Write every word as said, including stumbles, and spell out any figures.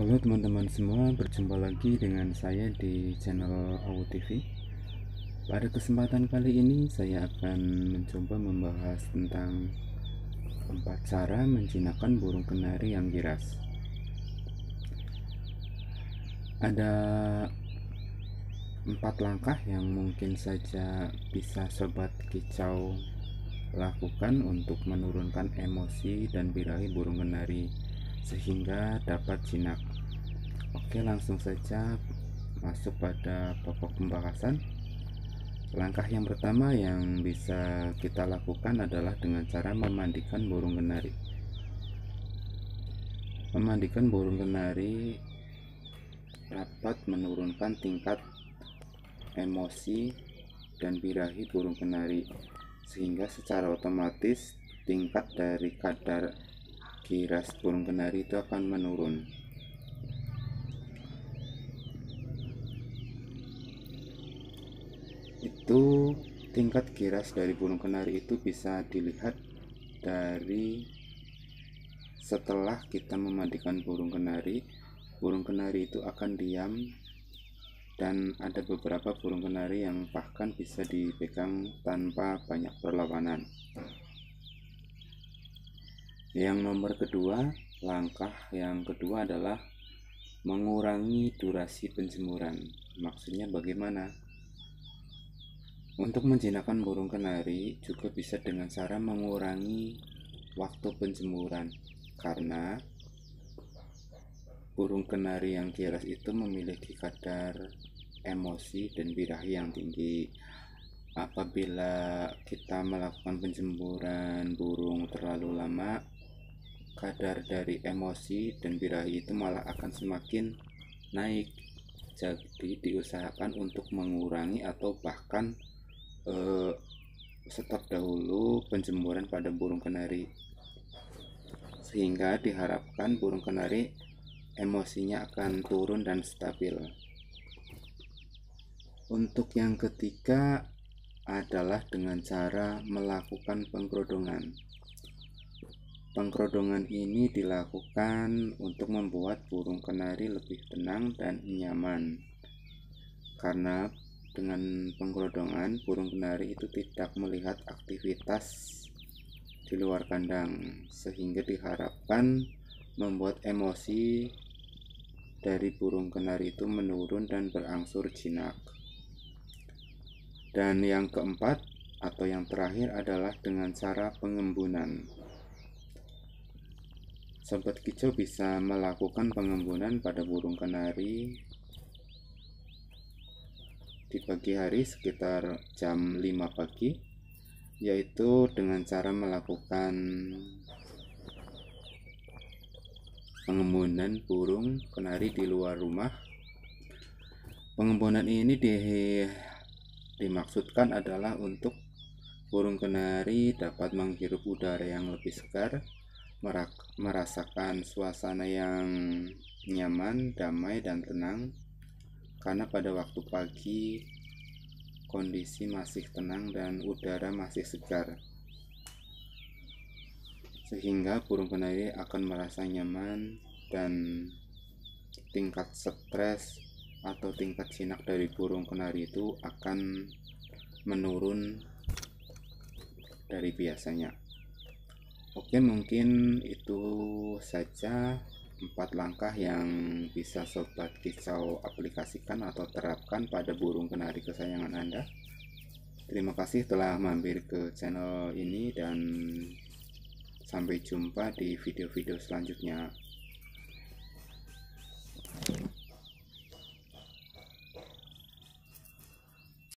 Halo teman-teman semua, berjumpa lagi dengan saya di channel A W U T V. Pada kesempatan kali ini saya akan mencoba membahas tentang empat cara menjinakkan burung kenari yang giras. Ada empat langkah yang mungkin saja bisa sobat kicau lakukan untuk menurunkan emosi dan birahi burung kenari sehingga dapat jinak. Oke, langsung saja masuk pada pokok pembahasan. Langkah yang pertama yang bisa kita lakukan adalah dengan cara memandikan burung kenari. Memandikan burung kenari dapat menurunkan tingkat emosi dan birahi burung kenari, sehingga secara otomatis tingkat dari kadar giras burung kenari itu akan menurun. Itu tingkat giras dari burung kenari itu bisa dilihat dari setelah kita memandikan burung kenari. Burung kenari itu akan diam, dan ada beberapa burung kenari yang bahkan bisa dipegang tanpa banyak perlawanan. Yang nomor kedua, langkah yang kedua adalah mengurangi durasi penjemuran. Maksudnya bagaimana? Untuk menjinakkan burung kenari juga bisa dengan cara mengurangi waktu penjemuran, karena burung kenari yang giras itu memiliki kadar emosi dan birahi yang tinggi. Apabila kita melakukan penjemuran burung terlalu lama, kadar dari emosi dan birahi itu malah akan semakin naik. Jadi diusahakan untuk mengurangi atau bahkan Uh, stop dahulu penjemuran pada burung kenari, sehingga diharapkan burung kenari emosinya akan turun dan stabil. Untuk yang ketiga adalah dengan cara melakukan pengkerodongan. Pengkerodongan ini dilakukan untuk membuat burung kenari lebih tenang dan nyaman, karena dengan pengkerodongan, burung kenari itu tidak melihat aktivitas di luar kandang, sehingga diharapkan membuat emosi dari burung kenari itu menurun dan berangsur jinak. Dan yang keempat atau yang terakhir adalah dengan cara pengembunan. Sobat kicau bisa melakukan pengembunan pada burung kenari di pagi hari sekitar jam lima pagi, yaitu dengan cara melakukan pengembunan burung kenari di luar rumah. Pengembunan ini di, dimaksudkan adalah untuk burung kenari dapat menghirup udara yang lebih segar, merak, merasakan suasana yang nyaman, damai, dan tenang. Karena pada waktu pagi kondisi masih tenang dan udara masih segar, sehingga burung kenari akan merasa nyaman, dan tingkat stres atau tingkat jinak dari burung kenari itu akan menurun dari biasanya. Oke, mungkin itu saja empat langkah yang bisa sobat kicau aplikasikan atau terapkan pada burung kenari kesayangan Anda. Terima kasih telah mampir ke channel ini, dan sampai jumpa di video-video selanjutnya.